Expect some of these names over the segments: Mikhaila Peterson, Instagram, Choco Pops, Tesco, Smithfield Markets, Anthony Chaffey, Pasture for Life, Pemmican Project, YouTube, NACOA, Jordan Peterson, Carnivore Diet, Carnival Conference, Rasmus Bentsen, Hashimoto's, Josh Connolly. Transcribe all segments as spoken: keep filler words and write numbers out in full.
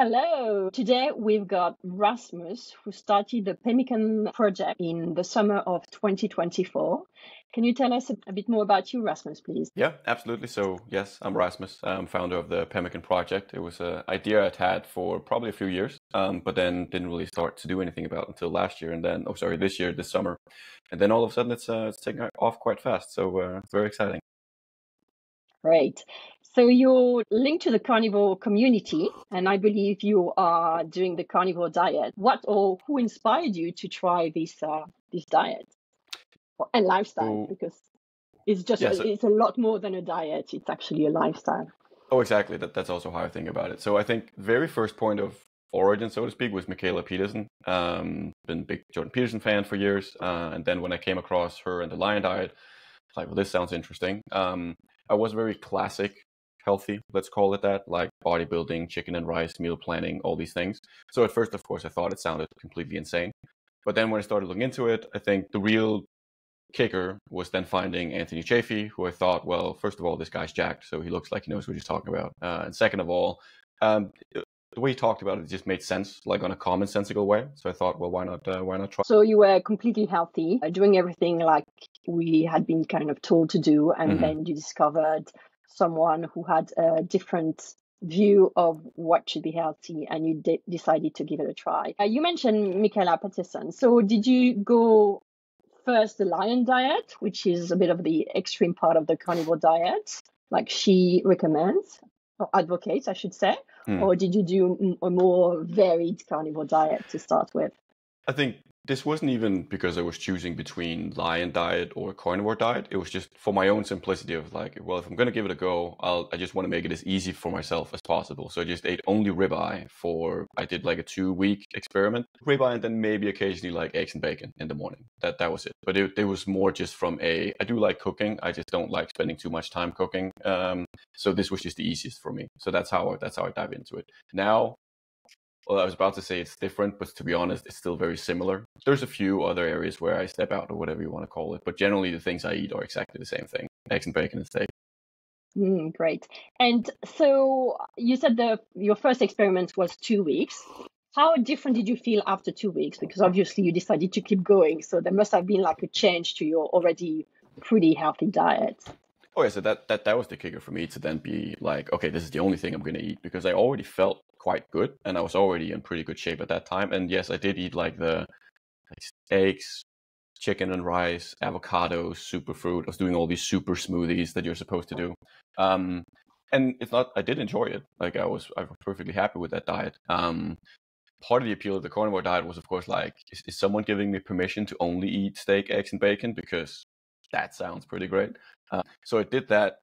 Hello! Today we've got Rasmus, who started the Pemmican Project in the summer of twenty twenty-four. Can you tell us a bit more about you, Rasmus, please? Yeah, absolutely. So, yes, I'm Rasmus. I'm founder of the Pemmican Project. It was an idea I'd had for probably a few years, um, but then didn't really start to do anything about until last year. And then, oh, sorry, this year, this summer. And then all of a sudden it's, uh, it's taking off quite fast. So, uh, very exciting. Great. So you're linked to the carnivore community, and I believe you are doing the carnivore diet. What or who inspired you to try this uh, this diet and lifestyle? Because it's just yeah, so, it's a lot more than a diet; it's actually a lifestyle. Oh, exactly. That that's also how I think about it. So I think the very first point of origin, so to speak, was Mikhaila Peterson. Um, been a big Jordan Peterson fan for years, uh, and then when I came across her and the lion diet, I was like, well, this sounds interesting. Um, I was very classic. Healthy, let's call it that, like bodybuilding, chicken and rice, meal planning, all these things. So at first, of course, I thought it sounded completely insane. But then when I started looking into it, I think the real kicker was then finding Anthony Chaffey, who I thought, well, first of all, this guy's jacked, so he looks like he knows what he's talking about. Uh, and second of all, um, the way he talked about it, it just made sense, like on a commonsensical way. So I thought, well, why not, uh, why not try? So you were completely healthy, doing everything like we had been kind of told to do, and mm-hmm. then you discovered someone who had a different view of what should be healthy, and you de decided to give it a try. Uh, you mentioned Mikhaila Peterson. So did you go first the lion diet, which is a bit of the extreme part of the carnivore diet, like she recommends, or advocates, I should say, mm. or did you do a more varied carnivore diet to start with? I think this wasn't even because I was choosing between lion diet or carnivore diet. It was just for my own simplicity of like, well, if I'm going to give it a go, I'll, I just want to make it as easy for myself as possible. So I just ate only ribeye for, I did like a two week experiment, ribeye, and then maybe occasionally like eggs and bacon in the morning. That that was it. But it, it was more just from a, I do like cooking. I just don't like spending too much time cooking. Um, so this was just the easiest for me. So that's how, that's how I dive into it. Now, well, I was about to say it's different, but to be honest, it's still very similar. There's a few other areas where I step out or whatever you want to call it, but generally the things I eat are exactly the same thing, eggs and bacon and steak. Mm, great. And so you said the, your first experiment was two weeks. How different did you feel after two weeks? Because obviously you decided to keep going. So there must have been like a change to your already pretty healthy diet. Oh, yeah. So that, that, that was the kicker for me to then be like, okay, this is the only thing I'm going to eat, because I already felt quite good and I was already in pretty good shape at that time. And yes, I did eat like the like eggs, chicken and rice, avocados, superfruit. I was doing all these super smoothies that you're supposed to do. Um, and it's not, I did enjoy it. Like I was, I was perfectly happy with that diet. Um, part of the appeal of the carnivore diet was, of course, like, is, is someone giving me permission to only eat steak, eggs and bacon? Because that sounds pretty great. Uh, so I did that.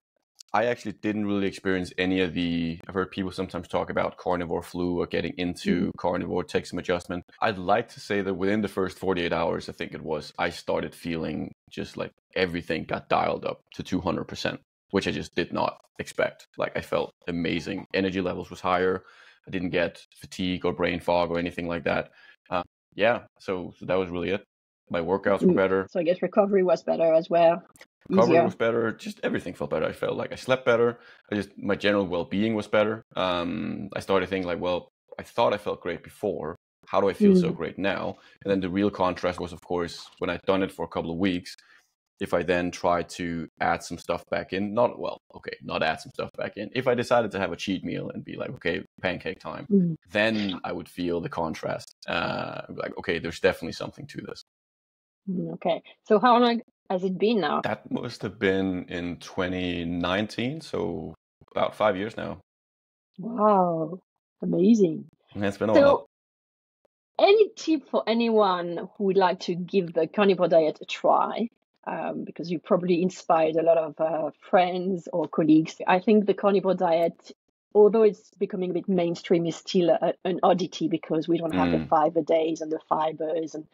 I actually didn't really experience any of the, I've heard people sometimes talk about carnivore flu or getting into mm. carnivore, take some adjustment. I'd like to say that within the first forty-eight hours, I think it was, I started feeling just like everything got dialed up to two hundred percent, which I just did not expect. Like I felt amazing. Energy levels was higher. I didn't get fatigue or brain fog or anything like that. Uh, yeah, so, so that was really it. My workouts were better. So I guess recovery was better as well. Recovery Easier. was better. Just everything felt better. I felt like I slept better. I just, my general well-being was better. Um, I started thinking like, well, I thought I felt great before. How do I feel mm. so great now? And then the real contrast was, of course, when I'd done it for a couple of weeks, if I then tried to add some stuff back in, not, well, okay, not add some stuff back in. If I decided to have a cheat meal and be like, okay, pancake time, mm. then I would feel the contrast. Uh, like, okay, there's definitely something to this. Okay. So how long has it been now? That must have been in twenty nineteen. So about five years now. Wow. Amazing. It's been a while. Any tip for anyone who would like to give the carnivore diet a try? Um, because you probably inspired a lot of uh, friends or colleagues. I think the carnivore diet, although it's becoming a bit mainstream, is still a, an oddity because we don't have mm. the fiber days and the fibers and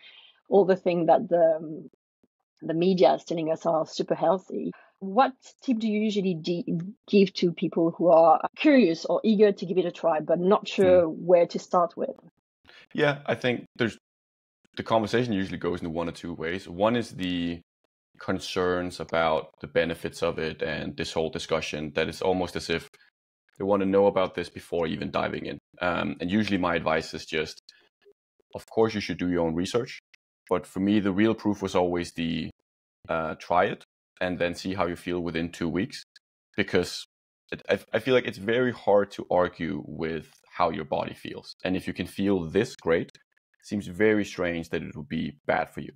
all the thing that the the media is telling us are super healthy. What tip do you usually give to people who are curious or eager to give it a try, but not sure mm. where to start with? Yeah, I think there's the conversation usually goes in one or two ways. One is the concerns about the benefits of it and this whole discussion that is almost as if They want to know about this before even diving in. Um, and usually my advice is just, of course, you should do your own research. But for me, the real proof was always the uh, try it and then see how you feel within two weeks. Because it, I, I feel like it's very hard to argue with how your body feels. And if you can feel this great, it seems very strange that it would be bad for you.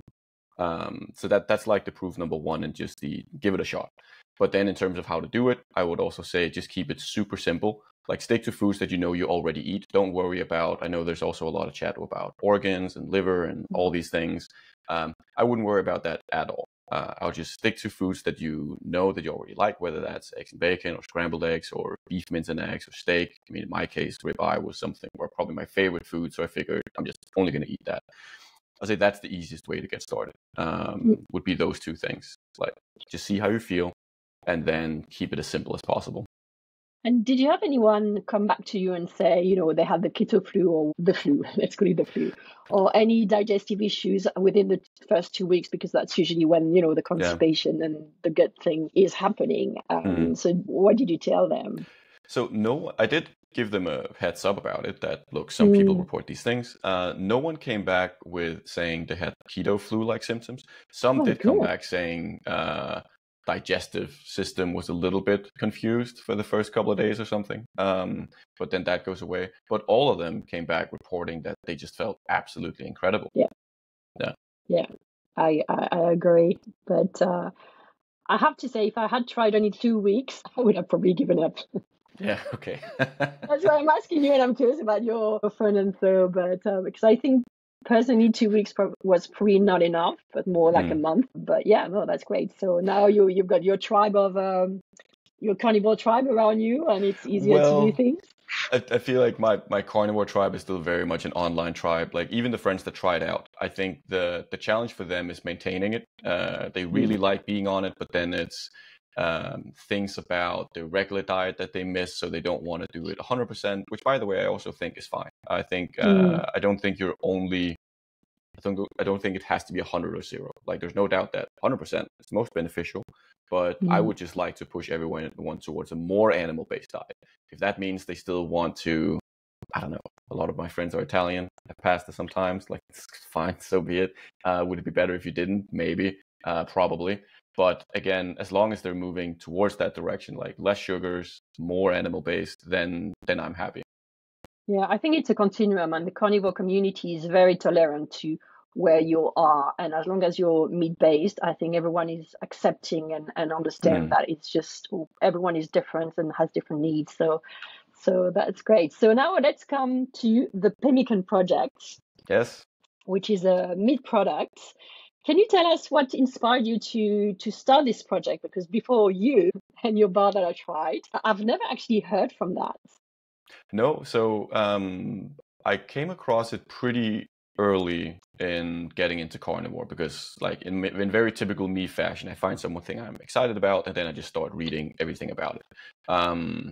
Um, so that that's like the proof number one, and just the give it a shot. But then in terms of how to do it, I would also say just keep it super simple. Like stick to foods that you know you already eat. Don't worry about, I know there's also a lot of chat about organs and liver and all these things. Um, I wouldn't worry about that at all. Uh, I'll just stick to foods that you know that you already like, whether that's eggs and bacon or scrambled eggs or beef mince and eggs or steak. I mean, in my case, ribeye was something where probably my favorite food. So I figured I'm just only going to eat that. I'd say that's the easiest way to get started, um, would be those two things. Like just see how you feel and then keep it as simple as possible. And did you have anyone come back to you and say, you know, they had the keto flu or the flu, let's call it the flu, or any digestive issues within the first two weeks? Because that's usually when, you know, the constipation yeah. and the gut thing is happening. Um, mm-hmm. So what did you tell them? So no, I did give them a heads up about it that, look, some mm. people report these things. Uh, no one came back with saying they had keto flu-like symptoms. Some oh, did cool. come back saying... Uh, digestive system was a little bit confused for the first couple of days or something. Um, but then that goes away. But all of them came back reporting that they just felt absolutely incredible. Yeah. Yeah. Yeah. I, I, I agree. But uh, I have to say, if I had tried only two weeks, I would have probably given up. Yeah. Okay. That's why I'm asking you, and I'm curious about your friend and so, but uh, because I think personally, two weeks was probably not enough, but more like mm. a month. But yeah, no, that's great. So now you, you've got your tribe of, um, your carnivore tribe around you, and it's easier well, to do things. I, I feel like my, my carnivore tribe is still very much an online tribe. Like even the friends that tried out, I think the, the challenge for them is maintaining it. Uh, they really mm. like being on it, but then it's um, things about the regular diet that they miss. So they don't want to do it one hundred percent, which by the way, I also think is fine. I think, uh, mm. I don't think you're only, I don't, I don't think it has to be a hundred or zero. Like there's no doubt that one hundred percent is most beneficial, but mm. I would just like to push everyone one towards a more animal based diet. If that means they still want to, I don't know, a lot of my friends are Italian. I pasta sometimes, like it's fine. So be it. Uh, would it be better if you didn't? Maybe, uh, probably. But again, as long as they're moving towards that direction, like less sugars, more animal-based, then then I'm happy. Yeah, I think it's a continuum, and the carnivore community is very tolerant to where you are. And as long as you're meat-based, I think everyone is accepting and, and understand mm. that it's just everyone is different and has different needs. So, so that's great. So now let's come to the Pemmican Project. Yes. Which is a meat product. Can you tell us what inspired you to, to start this project? Because before you and your bar that I tried, I've never actually heard from that. No. So um, I came across it pretty early in getting into carnivore because like in, in very typical me fashion, I find something I'm excited about and then I just start reading everything about it. Um,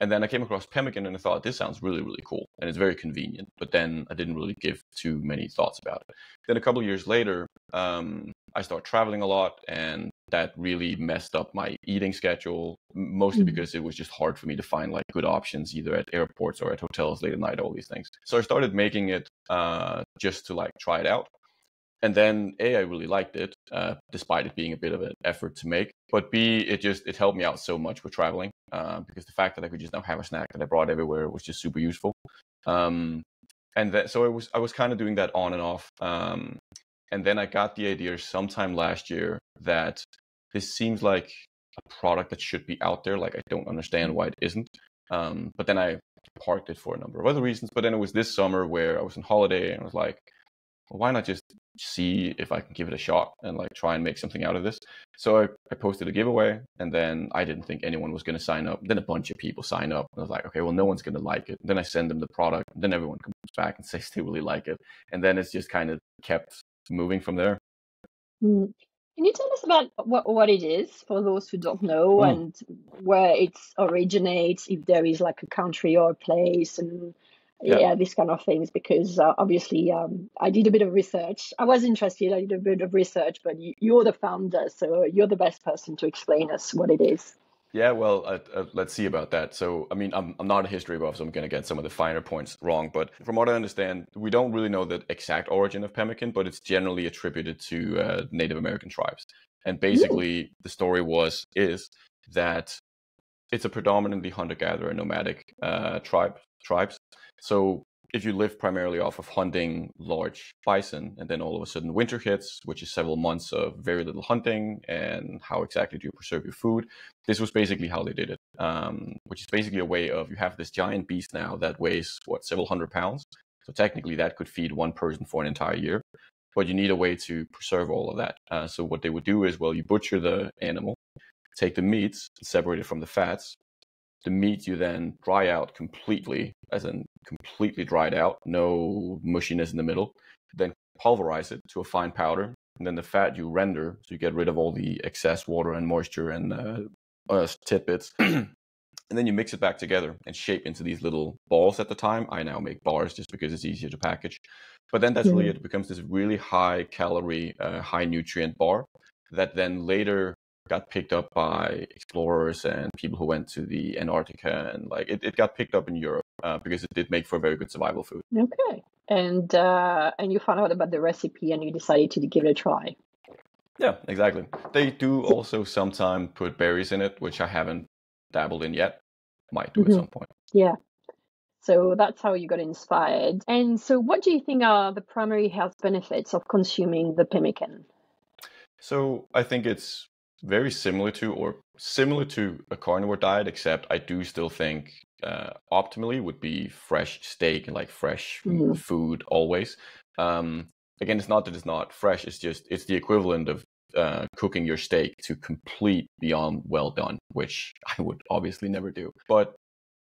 and then I came across Pemmican and I thought, this sounds really, really cool. And it's very convenient. But then I didn't really give too many thoughts about it. Then a couple of years later, um, I started traveling a lot. And that really messed up my eating schedule, mostly mm-hmm. because it was just hard for me to find like good options, either at airports or at hotels late at night, all these things. So I started making it uh, just to like try it out. And then A, I really liked it, uh, despite it being a bit of an effort to make. But B, it just it helped me out so much with traveling uh, because the fact that I could just now have a snack that I brought everywhere was just super useful. Um, and that, so I was I was kind of doing that on and off. Um, and then I got the idea sometime last year that this seems like a product that should be out there. Like I don't understand why it isn't. Um, but then I parked it for a number of other reasons. But then it was this summer where I was on holiday and I was like, why not just see if I can give it a shot and like try and make something out of this? So I, I posted a giveaway and then I didn't think anyone was going to sign up. Then a bunch of people sign up and I was like, okay, well, no one's going to like it. And then I send them the product and then everyone comes back and says they really like it. And then it's just kind of kept moving from there. Mm. Can you tell us about what, what it is for those who don't know mm. and where it originates, if there is like a country or a place and Yeah. yeah, these kind of things, because uh, obviously um, I did a bit of research. I was interested. I did a bit of research, but you, you're the founder, so you're the best person to explain us what it is. Yeah, well, uh, uh, let's see about that. So, I mean, I'm, I'm not a history buff, so I'm going to get some of the finer points wrong. But from what I understand, we don't really know the exact origin of pemmican, but it's generally attributed to uh, Native American tribes. And basically, mm-hmm. the story was, is that it's a predominantly hunter-gatherer, nomadic uh, tribe tribes. So if you live primarily off of hunting large bison, and then all of a sudden winter hits, which is several months of very little hunting, and how exactly do you preserve your food? This was basically how they did it, um, which is basically a way of, you have this giant beast now that weighs, what, several hundred pounds? So technically that could feed one person for an entire year, but you need a way to preserve all of that. Uh, so what they would do is, well, you butcher the animal, take the meats, separate it from the fats. The meat you then dry out completely, as in completely dried out, no mushiness in the middle, then pulverize it to a fine powder, and then the fat you render, so you get rid of all the excess water and moisture and uh, uh, tidbits, and then you mix it back together and shape into these little balls at the time. I now make bars just because it's easier to package. But then that's really, it becomes this really high calorie, uh, high nutrient bar that then later got picked up by explorers and people who went to the Antarctica, and like it, it got picked up in Europe uh, because it did make for a very good survival food. Okay. And uh, and you found out about the recipe and you decided to give it a try. Yeah, exactly. They do also sometimes put berries in it, which I haven't dabbled in yet. Might do mm-hmm. at some point. Yeah. So that's how you got inspired. And so what do you think are the primary health benefits of consuming the pemmican? So I think it's very similar to or similar to a carnivore diet, except I do still think uh, optimally would be fresh steak and like fresh mm. food always. Um, again, it's not that it's not fresh. It's just, it's the equivalent of uh, cooking your steak to complete beyond well done, which I would obviously never do. But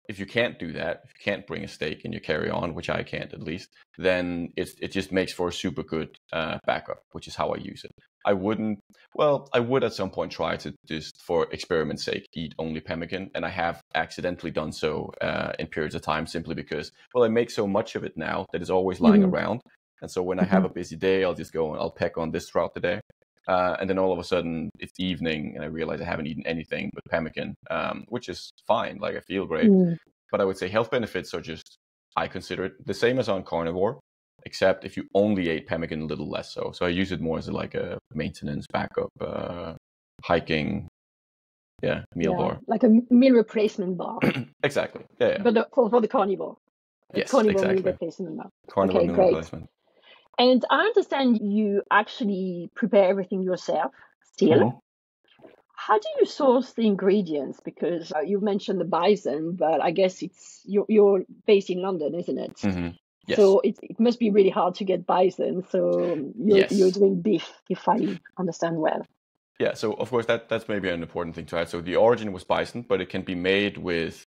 if you can't do that, if you can't bring a steak and you carry on, which I can't at least, then it, it just makes for a super good uh, backup, which is how I use it. I wouldn't, well, I would at some point try to just for experiment's sake, eat only pemmican. And I have accidentally done so uh, in periods of time simply because, well, I make so much of it now that it's always lying mm-hmm. around. And so when mm-hmm. I have a busy day, I'll just go and I'll peck on this throughout the day. Uh, and then all of a sudden it's evening and I realize I haven't eaten anything but pemmican, um, which is fine. Like I feel great, mm. but I would say health benefits are just, I consider it the same as on carnivore, except if you only ate pemmican, a little less so. So I use it more as a, like a maintenance backup, uh, hiking, yeah, meal yeah, bar. Like a meal replacement bar. Exactly. Yeah, yeah. But the, for, for the carnivore. The yes, carnivore exactly. Meal replacement bar. Carnivore okay, meal great. replacement. And I understand you actually prepare everything yourself still. Mm-hmm. How do you source the ingredients? Because uh, you mentioned the bison, but I guess it's you're, you're based in London, isn't it? Mm-hmm. Yes. So it, it must be really hard to get bison. So you're, yes. you're doing beef, if I understand well. Yeah. So of course, that that's maybe an important thing to add. So the origin was bison, but it can be made with,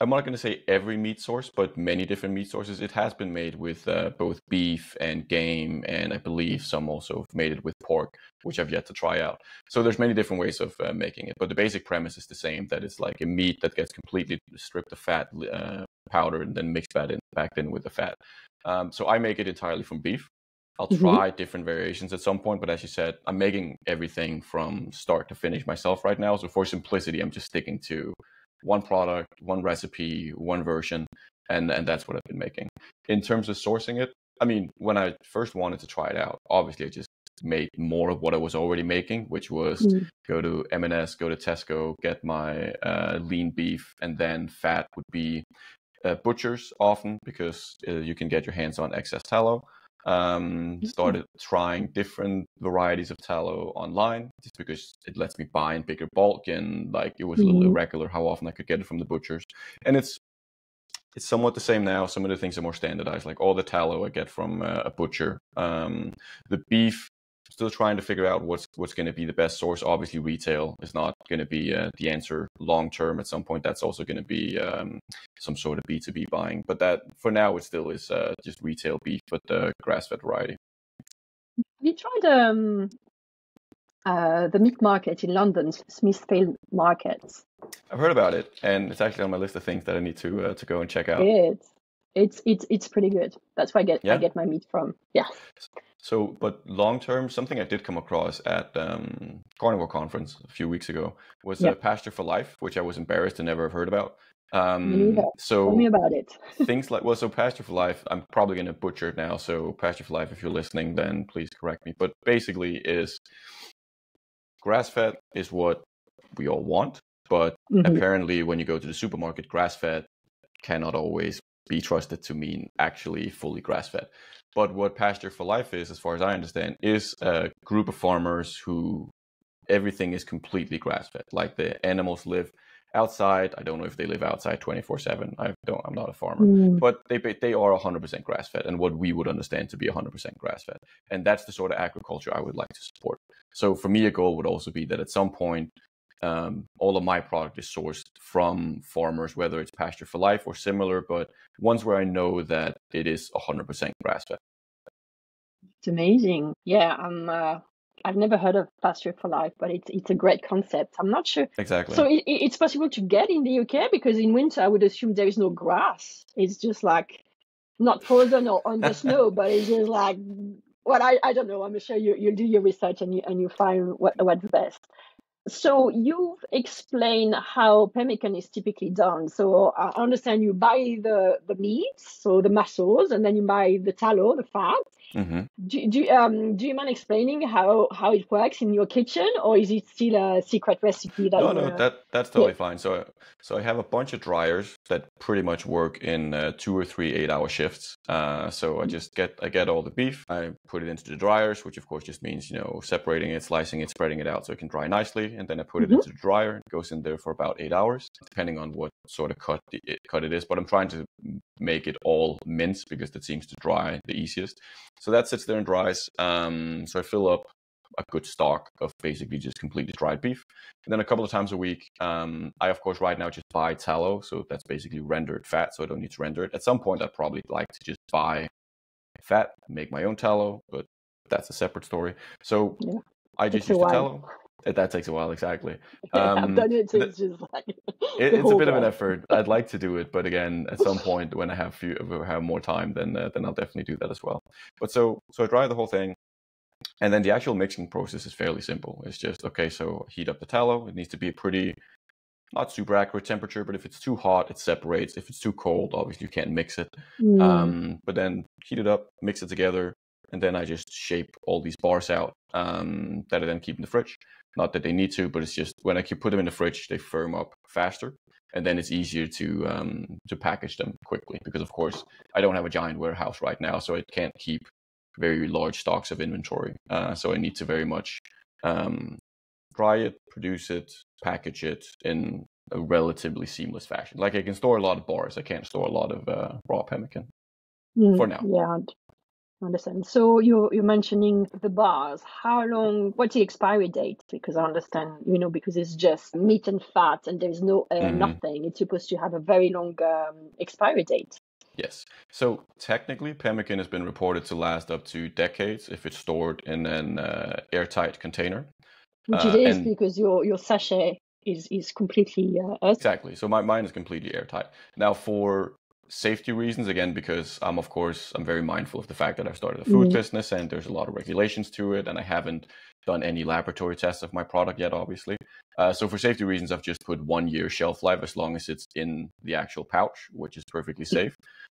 I'm not going to say every meat source, but many different meat sources. It has been made with uh, both beef and game, and I believe some also have made it with pork, which I've yet to try out. So there's many different ways of uh, making it, but the basic premise is the same, that it's like a meat that gets completely stripped of fat, uh, powder, and then mixed that in, back in with the fat. Um, so I make it entirely from beef. I'll mm-hmm. try different variations at some point, but as you said, I'm making everything from start to finish myself right now. So for simplicity, I'm just sticking to one product, one recipe, one version, and, and that's what I've been making. In terms of sourcing it, I mean, when I first wanted to try it out, obviously I just made more of what I was already making, which was mm. go to M and S, go to Tesco, get my uh, lean beef, and then fat would be uh, butchers often because uh, you can get your hands on excess tallow. Um, started trying different varieties of tallow online just because it lets me buy in bigger bulk, and like it was mm-hmm. a little irregular how often I could get it from the butchers. And it's it's somewhat the same now. Some of the things are more standardized, like all the tallow I get from uh, a butcher. Um, the beef, still trying to figure out what's what's going to be the best source. Obviously, retail is not going to be uh, the answer long term. At some point, that's also going to be um, some sort of B two B buying. But that for now, it still is uh, just retail beef, but the uh, grass-fed variety. Have you tried um, uh, the meat market in London, Smithfield Markets? I've heard about it, and it's actually on my list of things that I need to uh, to go and check out. It's it's it's, it's pretty good. That's where I get yeah. I get my meat from. Yeah. So, but long term, something I did come across at um, Carnival Conference a few weeks ago was yep. uh, Pasture for Life, which I was embarrassed to never have heard about. Um, so tell me about it. Things like, well, so Pasture for Life, I'm probably going to butcher it now. So Pasture for Life, if you're listening, then please correct me. But basically is grass-fed is what we all want. But mm-hmm. apparently when you go to the supermarket, grass-fed cannot always be trusted to mean actually fully grass-fed. But what Pasture for Life is, as far as I understand, is a group of farmers who everything is completely grass-fed. Like the animals live outside. I don't know if they live outside twenty-four seven. I don't, I'm not a farmer. Mm. But they they are one hundred percent grass-fed and what we would understand to be one hundred percent grass-fed. And that's the sort of agriculture I would like to support. So for me, a goal would also be that at some point, Um, all of my product is sourced from farmers, whether it's Pasture for Life or similar, but ones where I know that it is one hundred percent grass-fed. It's amazing. Yeah, I'm, uh, I've never heard of Pasture for Life, but it's it's a great concept. I'm not sure. Exactly. So it, it's possible to get in the U K because in winter, I would assume there is no grass. It's just like not frozen or on the snow, but it's just like, well, I, I don't know. I'm sure you, you do your research and you, and you find what, what's best. So you've explained how pemmican is typically done. So I understand you buy the, the meats, so the muscles, and then you buy the tallow, the fat. Mm-hmm. Do, do, um, do you mind explaining how, how it works in your kitchen, or is it still a secret recipe? That no, no, gonna... that, that's totally yeah. fine. So, so I have a bunch of dryers that pretty much work in uh, two or three eight-hour shifts. Uh, so I just get I get all the beef, I put it into the dryers, which of course just means you know separating it, slicing it, spreading it out so it can dry nicely, and then I put mm-hmm. it into the dryer. It goes in there for about eight hours, depending on what sort of cut the, cut it is. But I'm trying to make it all mince because that seems to dry the easiest. So that sits there and dries. Um, so I fill up a good stock of basically just completely dried beef. And then a couple of times a week, um, I, of course, right now just buy tallow. So that's basically rendered fat. So I don't need to render it. At some point, I'd probably like to just buy fat, make my own tallow. But that's a separate story. So yeah, I just use the tallow. That takes a while, exactly. Um, I've done it, too. It's just like it, it's a bit of an effort. I'd like to do it, but again, at some point when I have few, have more time, then uh, then I'll definitely do that as well. But so so I dry the whole thing, and then the actual mixing process is fairly simple. It's just okay. So heat up the tallow. It needs to be a pretty not super accurate temperature, but if it's too hot, it separates. If it's too cold, obviously you can't mix it. Mm. Um, but then heat it up, mix it together, and then I just shape all these bars out um, that I then keep in the fridge. Not that they need to, but it's just when I can put them in the fridge, they firm up faster, and then it's easier to um, to package them quickly because, of course, I don't have a giant warehouse right now, so I can't keep very large stocks of inventory. Uh, so I need to very much um, dry it, produce it, package it in a relatively seamless fashion. Like I can store a lot of bars, I can't store a lot of uh, raw pemmican mm, for now. Yeah. Understand. So you're, you're mentioning the bars. How long, what's the expiry date? Because I understand, you know, because it's just meat and fat and there's no uh, mm-hmm. nothing. It's supposed to have a very long um, expiry date. Yes. So technically, pemmican has been reported to last up to decades if it's stored in an uh, airtight container. Which it uh, is and... because your, your sachet is, is completely uh, exactly. So my, mine is completely airtight. Now for safety reasons, again, because I'm, of course, I'm very mindful of the fact that I've started a food mm. business and there's a lot of regulations to it. And I haven't done any laboratory tests of my product yet, obviously. Uh, so for safety reasons, I've just put one year shelf life as long as it's in the actual pouch, which is perfectly safe.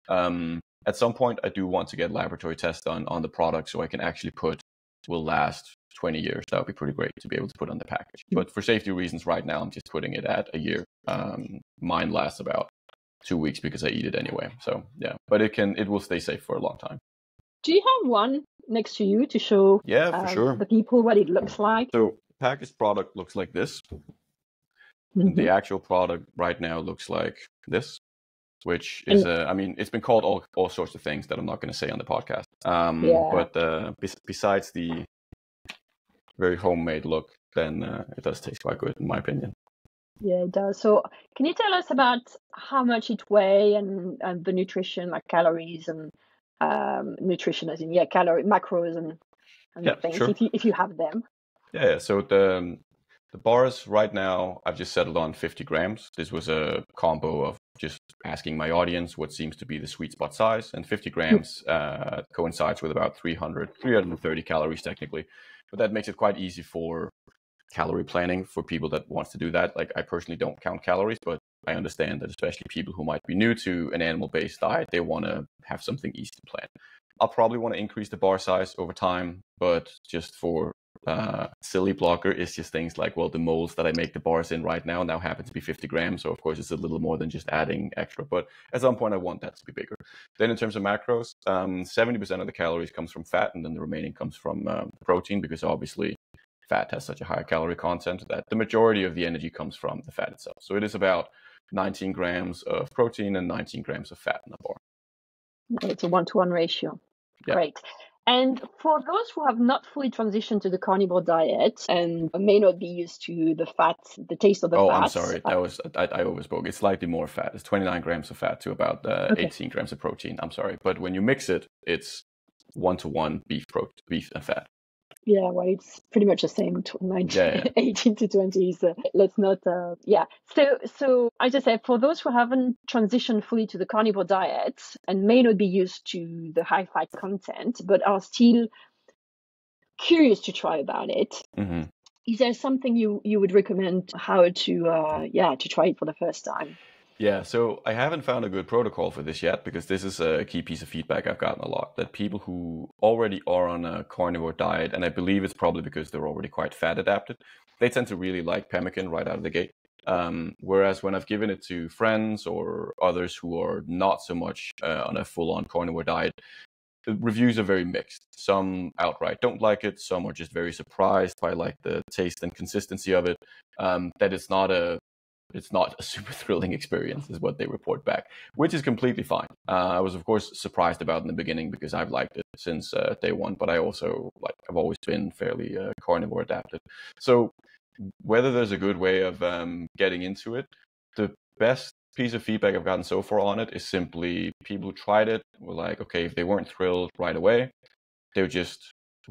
Um, at some point, I do want to get laboratory tests done on the product so I can actually put will last twenty years. That would be pretty great to be able to put on the package. Mm. But for safety reasons right now, I'm just putting it at a year. Um, mine lasts about two weeks because I eat it anyway. So yeah, but it can, it will stay safe for a long time. Do you have one next to you to show yeah, for uh, sure. the people what it looks like? So packaged product looks like this. Mm-hmm. The actual product right now looks like this, which is, and, uh, I mean, it's been called all, all sorts of things that I'm not going to say on the podcast. Um, yeah. But uh, be- besides the very homemade look, then uh, it does taste quite good in my opinion. Yeah, it does. So can you tell us about how much it weighs and, and the nutrition, like calories and um, nutrition as in, yeah, calorie, macros and, and yeah, things, sure. if, you, if you have them? Yeah, so the the bars right now, I've just settled on fifty grams. This was a combo of just asking my audience what seems to be the sweet spot size, and fifty grams uh, coincides with about three hundred, three thirty calories technically. But that makes it quite easy for calorie planning for people that wants to do that. Like, I personally don't count calories, but I understand that especially people who might be new to an animal-based diet, they want to have something easy to plan. I'll probably want to increase the bar size over time, but just for uh silly blocker, it's just things like, well, the molds that I make the bars in right now now happen to be fifty grams, so of course it's a little more than just adding extra, but at some point I want that to be bigger. Then in terms of macros, um seventy percent of the calories comes from fat, and then the remaining comes from um, protein, because obviously fat has such a higher calorie content that the majority of the energy comes from the fat itself. So it is about nineteen grams of protein and nineteen grams of fat in the bar. Okay, it's a one-to-one ratio. Yeah. Great. And for those who have not fully transitioned to the carnivore diet and may not be used to the fat, the taste of the oh, fat. Oh, I'm sorry. That was, I, I overspoke. It's slightly more fat. It's twenty-nine grams of fat to about uh, okay. eighteen grams of protein. I'm sorry. But when you mix it, it's one-to-one beef, pro- beef and fat. Yeah, well, it's pretty much the same. nineteen, yeah, yeah. eighteen to twenty. So let's not. Uh, yeah. So, so as I said, for those who haven't transitioned fully to the carnivore diet and may not be used to the high fat content, but are still curious to try about it, mm-hmm. is there something you you would recommend how to uh, yeah to try it for the first time? Yeah, so I haven't found a good protocol for this yet, because this is a key piece of feedback I've gotten a lot, that people who already are on a carnivore diet, and I believe it's probably because they're already quite fat adapted, they tend to really like pemmican right out of the gate. Um, whereas when I've given it to friends or others who are not so much uh, on a full-on carnivore diet, the reviews are very mixed. Some outright don't like it. Some are just very surprised by like the taste and consistency of it, um, that it's not a It's not a super thrilling experience is what they report back, which is completely fine. Uh, I was, of course, surprised about in the beginning because I've liked it since uh, day one, but I also, like, I've always been fairly uh, carnivore adapted. So whether there's a good way of um, getting into it, the best piece of feedback I've gotten so far on it is simply people who tried it were like, okay, if they weren't thrilled right away, they would just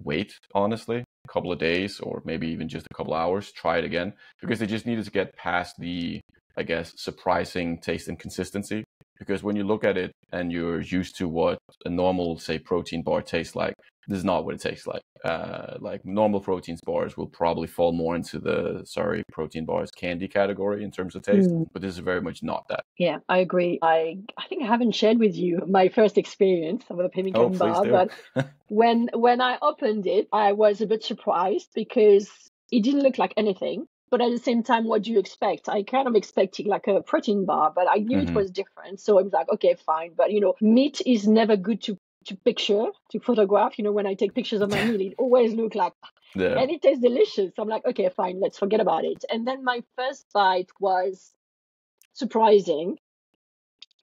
wait, honestly, a couple of days or maybe even just a couple hours, try it again, because they just needed to get past the, I guess, surprising taste and consistency. Because when you look at it and you're used to what a normal, say, protein bar tastes like, this is not what it tastes like. Uh, like normal protein bars will probably fall more into the, sorry, protein bars candy category in terms of taste, mm. but this is very much not that. Yeah, I agree. I I think I haven't shared with you my first experience of the pemmican oh, bar, do. But when when I opened it, I was a bit surprised because it didn't look like anything. But at the same time, what do you expect? I kind of expected like a protein bar, but I knew mm-hmm. it was different. So I was like, okay, fine. But, you know, meat is never good to, to picture, to photograph. You know, when I take pictures of my meat, it always looks like, yeah. and it tastes delicious. So I'm like, okay, fine, let's forget about it. And then my first bite was surprising.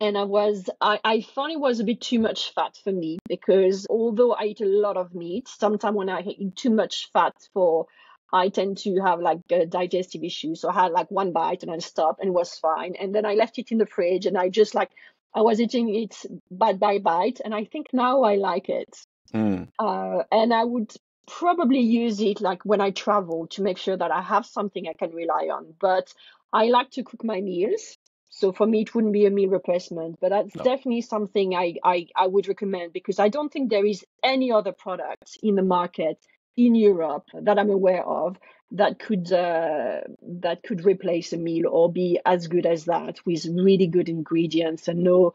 And I was, I, I found it was a bit too much fat for me, because although I eat a lot of meat, sometimes when I eat too much fat for I tend to have like a digestive issue. So I had like one bite and I stopped and it was fine. And then I left it in the fridge and I just like, I was eating it bite by bite. And I think now I like it. Mm. Uh, and I would probably use it like when I travel to make sure that I have something I can rely on. But I like to cook my meals. So for me, it wouldn't be a meal replacement, but that's no. definitely something I, I, I would recommend, because I don't think there is any other product in the market in Europe that I'm aware of that could uh, that could replace a meal or be as good as that, with really good ingredients and no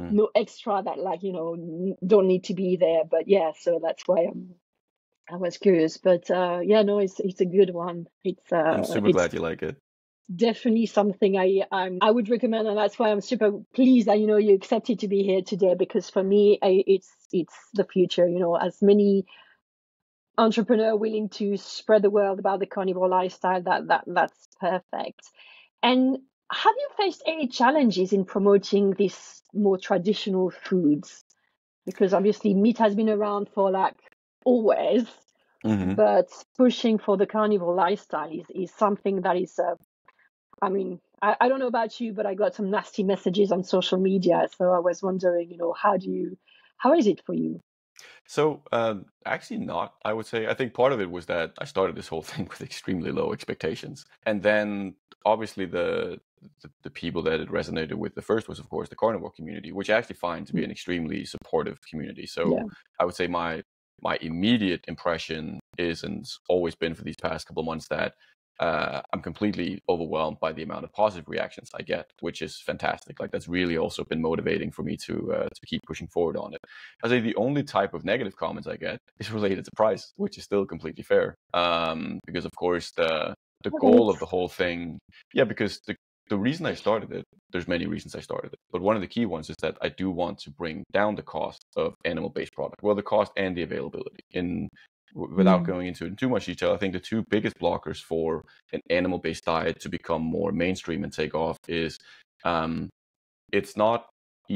mm. no extra that, like, you know, don't need to be there. But yeah, so that's why I'm, I was curious. But uh, yeah, no, it's it's a good one. It's uh, I'm super it's glad you like it. Definitely something I um, I would recommend, and that's why I'm super pleased that, you know, you accepted to be here today, because for me I, it's it's the future. You know, as many entrepreneur willing to spread the word about the carnivore lifestyle, that that that's perfect. And have you faced any challenges in promoting these more traditional foods? Because obviously meat has been around for like always, mm-hmm. but pushing for the carnivore lifestyle is, is something that is, uh, I mean, I, I don't know about you, but I got some nasty messages on social media. So I was wondering, you know, how do you, how is it for you? So um, actually not, I would say. I think part of it was that I started this whole thing with extremely low expectations. And then obviously the the, the people that it resonated with the first was, of course, the carnivore community, which I actually find to be an extremely supportive community. So yeah. I would say my my immediate impression is, and it's always been for these past couple of months, that uh, I'm completely overwhelmed by the amount of positive reactions I get, which is fantastic. Like, that's really also been motivating for me to uh, to keep pushing forward on it. I'd say the only type of negative comments I get is related to price, which is still completely fair. Um, because, of course, the the goal of the whole thing, yeah, because the The reason I started it, there's many reasons I started it, but one of the key ones is that I do want to bring down the cost of animal-based product, well, the cost and the availability. In, without mm. going into it in too much detail, I think the two biggest blockers for an animal-based diet to become more mainstream and take off is um, it's not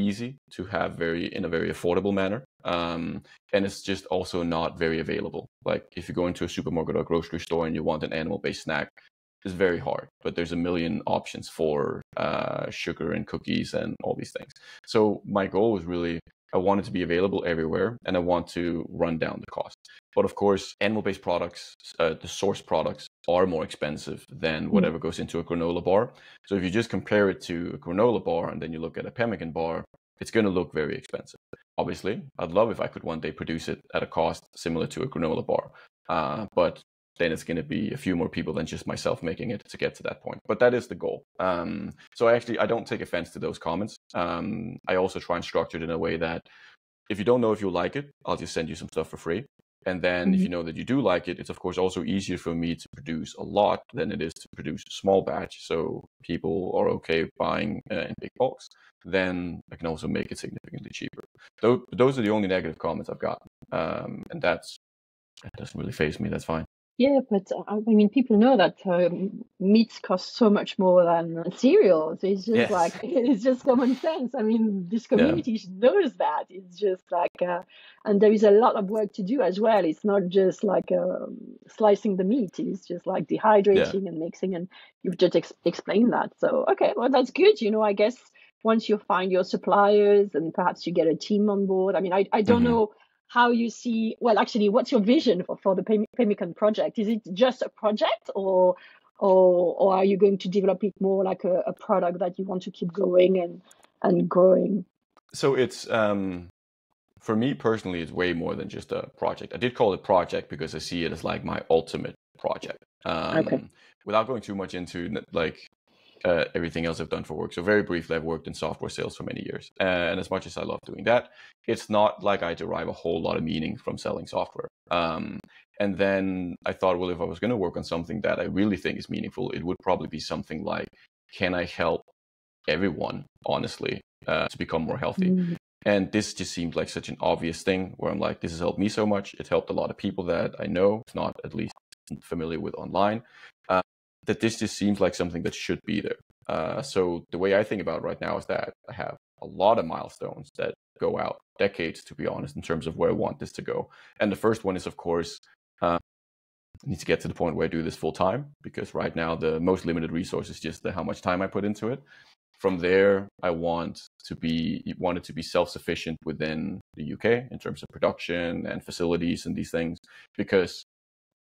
easy to have very in a very affordable manner, um, and it's just also not very available. Like, if you go into a supermarket or a grocery store and you want an animal-based snack, it's very hard, but there's a million options for uh, sugar and cookies and all these things. So my goal was really, I want it to be available everywhere, and I want to run down the cost. But of course, animal-based products, uh, the source products, are more expensive than whatever goes into a granola bar. So if you just compare it to a granola bar and then you look at a pemmican bar, it's going to look very expensive. Obviously, I'd love if I could one day produce it at a cost similar to a granola bar, uh, but then it's going to be a few more people than just myself making it to get to that point. But that is the goal. Um, so I actually, I don't take offense to those comments. Um, I also try and structure it in a way that if you don't know if you like it, I'll just send you some stuff for free. And then mm-hmm. if you know that you do like it, it's of course also easier for me to produce a lot than it is to produce a small batch. So people are okay buying uh, in big bulks. Then I can also make it significantly cheaper. Those, those are the only negative comments I've gotten. Um, and that's, that doesn't really faze me. That's fine. Yeah, but I mean, people know that um, meats cost so much more than cereal. So it's just yes. like, it's just common sense. I mean, this community yeah. knows that. It's just like, uh, and there is a lot of work to do as well. It's not just like um, slicing the meat. It's just like dehydrating yeah. and mixing. And you've just ex explained that. So, okay, well, that's good. You know, I guess once you find your suppliers and perhaps you get a team on board. I mean, I, I don't mm-hmm. know. How you see, well, actually, what's your vision for, for the Pemmican Project? Is it just a project, or, or, or are you going to develop it more like a, a product that you want to keep going and, and growing? So it's, um, for me personally, it's way more than just a project. I did call it project because I see it as like my ultimate project. Um, okay. Without going too much into like uh, everything else I've done for work. So very briefly, I've worked in software sales for many years. And as much as I love doing that, it's not like I derive a whole lot of meaning from selling software. Um, and then I thought, well, if I was going to work on something that I really think is meaningful, it would probably be something like, can I help everyone, honestly, uh, to become more healthy? Mm-hmm. And this just seemed like such an obvious thing where I'm like, this has helped me so much. It helped a lot of people that I know, if not at least familiar with online, uh, that this just seems like something that should be there. Uh, so the way I think about it right now is that I have a lot of milestones that go out decades, to be honest, in terms of where I want this to go. And the first one is, of course, uh, I need to get to the point where I do this full time, because right now the most limited resource is just the, how much time I put into it. From there, I want to be wanted to be self-sufficient within the U K in terms of production and facilities and these things, because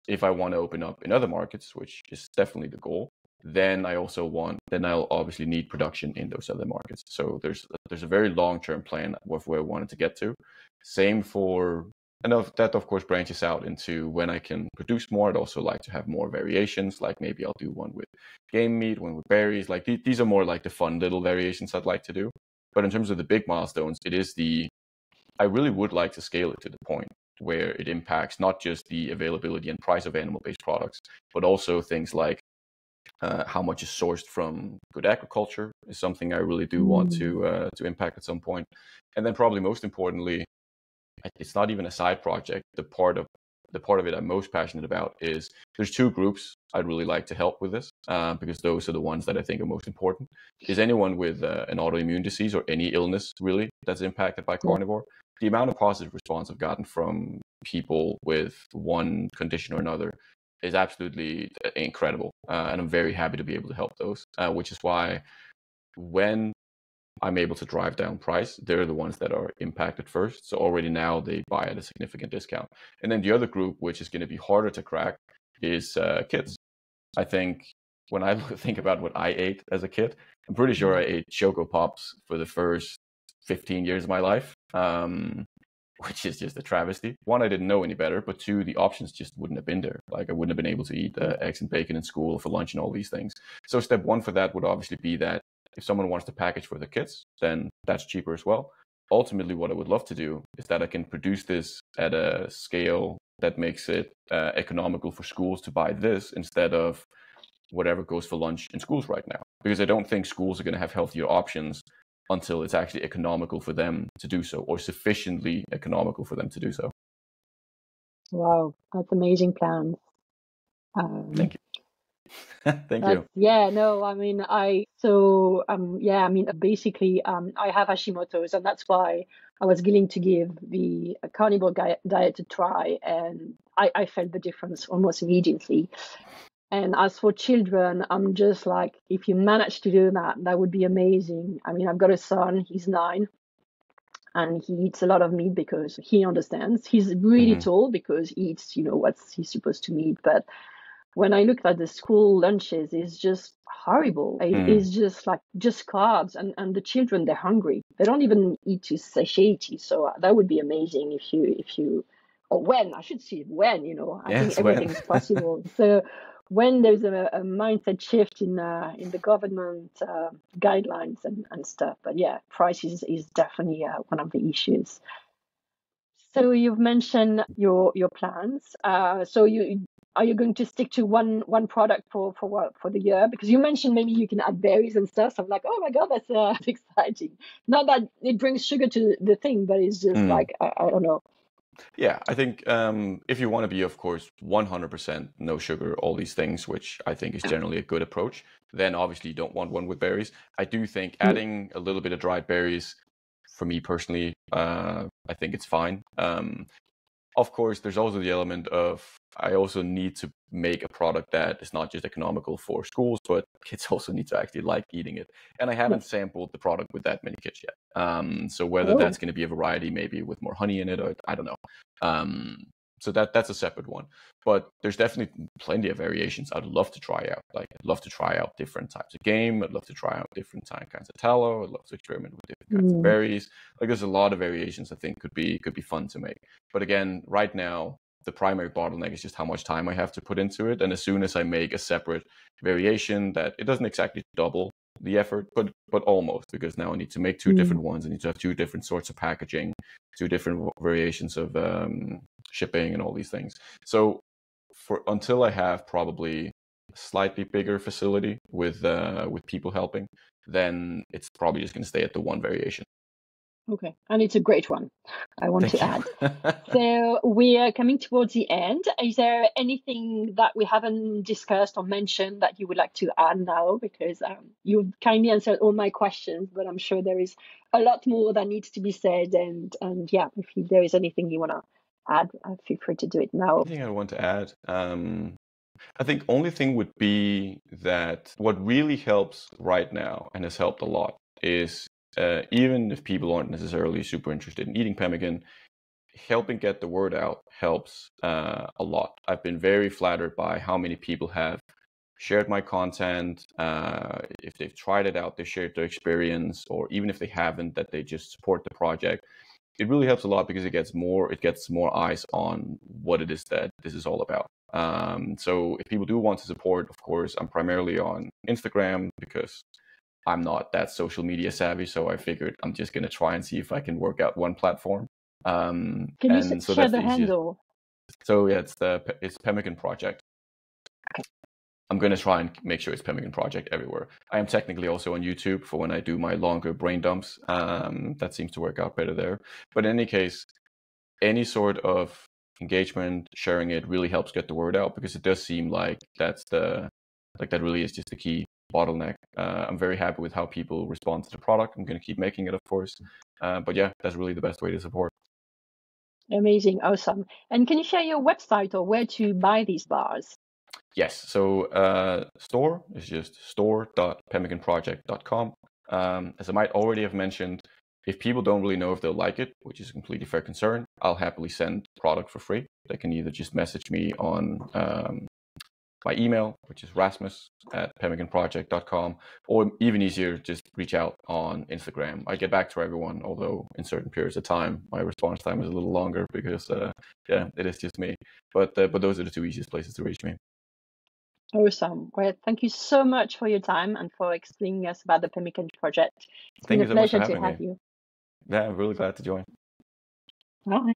if I want to open up in other markets, which is definitely the goal, then I also want, then I'll obviously need production in those other markets. So there's there's a very long-term plan of where I wanted to get to. Same for, and that of course branches out into when I can produce more. I'd also like to have more variations, like maybe I'll do one with game meat, one with berries. Like th these are more like the fun little variations I'd like to do. But in terms of the big milestones, it is the, I really would like to scale it to the point where it impacts not just the availability and price of animal-based products, but also things like Uh, how much is sourced from good agriculture is something I really do want to uh, to impact at some point. And then probably most importantly, it's not even a side project. The part of the part of it I'm most passionate about is there's two groups I'd really like to help with this, uh, because those are the ones that I think are most important. Is anyone with uh, an autoimmune disease or any illness really that's impacted by carnivore? The amount of positive response I've gotten from people with one condition or another is absolutely incredible, uh, and I'm very happy to be able to help those, uh, which is why when I'm able to drive down price, they're the ones that are impacted first. So already now they buy at a significant discount. And then the other group, which is going to be harder to crack, is uh, kids. I think when I think about what I ate as a kid, I'm pretty sure I ate Choco Pops for the first fifteen years of my life, um, which is just a travesty. One, I didn't know any better, but two, the options just wouldn't have been there. Like I wouldn't have been able to eat uh, eggs and bacon in school for lunch and all these things. So step one for that would obviously be that if someone wants to package for the kids, then that's cheaper as well. Ultimately, what I would love to do is that I can produce this at a scale that makes it uh, economical for schools to buy this instead of whatever goes for lunch in schools right now. Because I don't think schools are going to have healthier options until it's actually economical for them to do so, or sufficiently economical for them to do so. Wow, that's amazing plans. Um, Thank you. Thank you. Yeah, no, I mean, I, so, um, yeah, I mean, basically, um, I have Hashimoto's, and that's why I was willing to give the carnivore diet a try. And I, I felt the difference almost immediately. And as for children, I'm just like, if you manage to do that, that would be amazing. I mean, I've got a son, he's nine, and he eats a lot of meat because he understands. He's really mm-hmm. tall because he eats, you know, what he's supposed to eat. But when I looked at the school lunches, it's just horrible. It, mm. It's just like just carbs, and, and the children, they're hungry. They don't even eat to satiety. So that would be amazing if you, if you, or when, I should see when, you know, I yes, think everything's possible. So when there's a, a mindset shift in uh, in the government uh, guidelines and, and stuff. But yeah, price is, is definitely uh, one of the issues. So you've mentioned your, your plans. Uh, so you, Are you going to stick to one one product for for what, for the year? Because you mentioned maybe you can add berries and stuff. So I'm like, oh my god, that's uh, exciting. Not that it brings sugar to the thing, but it's just mm. like I, I don't know. Yeah, I think um, if you want to be, of course, one hundred percent no sugar, all these things, which I think is generally a good approach, then obviously you don't want one with berries. I do think adding mm. a little bit of dried berries, for me personally, uh, I think it's fine. Um, Of course, there's also the element of I also need to make a product that is not just economical for schools, but kids also need to actually like eating it. And I haven't sampled the product with that many kids yet. Um, so whether oh. that's going to be a variety, maybe with more honey in it, or I don't know. Um, so that that's a separate one. But there's definitely plenty of variations I'd love to try out. Like I'd love to try out different types of game. I'd love to try out different kinds of tallow. I'd love to experiment with different kinds mm. of berries. Like there's a lot of variations I think could be could be fun to make. But again, right now, the primary bottleneck is just how much time I have to put into it. And as soon as I make a separate variation that it doesn't exactly double the effort, but but almost, because now I need to make two mm. different ones. I need to have two different sorts of packaging, two different variations of um, shipping and all these things. So for until I have probably a slightly bigger facility with uh, with people helping, then it's probably just going to stay at the one variation. Okay, and it's a great one, I want Thank to you. add. So we are coming towards the end. Is there anything that we haven't discussed or mentioned that you would like to add now? Because um, you've kindly answered all my questions, but I'm sure there is a lot more that needs to be said. And, and yeah, if you, there is anything you want to add, feel free to do it now. Anything I want to add? Um, I think only thing would be that what really helps right now and has helped a lot is Uh, even if people aren't necessarily super interested in eating pemmican, helping get the word out helps uh, a lot. I've been very flattered by how many people have shared my content. Uh, if they've tried it out, they shared their experience, or even if they haven't, that they just support the project. It really helps a lot because it gets more, it gets more eyes on what it is that this is all about. Um, so if people do want to support, of course, I'm primarily on Instagram because I'm not that social media savvy, so I figured I'm just going to try and see if I can work out one platform. Um, can and you so share that's the handle? Easiest. So yeah, it's the it's Pemmican Project. Okay. I'm going to try and make sure it's Pemmican Project everywhere. I am technically also on YouTube for when I do my longer brain dumps. Um, that seems to work out better there. But in any case, any sort of engagement, sharing it really helps get the word out, because it does seem like that's the like that really is just the key bottleneck. Uh, I'm very happy with how people respond to the product. I'm going to keep making it, of course. Uh, but yeah, that's really the best way to support. Amazing. Awesome. And can you share your website or where to buy these bars? Yes. So uh, store is just store dot pemmican project dot com. Um, as I might already have mentioned, if people don't really know if they'll like it, which is a completely fair concern, I'll happily send product for free. They can either just message me on um, by email, which is rasmus at pemmican project dot com, or even easier, just reach out on Instagram. I get back to everyone, although in certain periods of time, my response time is a little longer because, uh, yeah, it is just me. But uh, but those are the two easiest places to reach me. Awesome. Well, thank you so much for your time and for explaining us about the Pemmican Project. It's thank been a so pleasure to have me. you. Yeah, I'm really glad to join. Bye.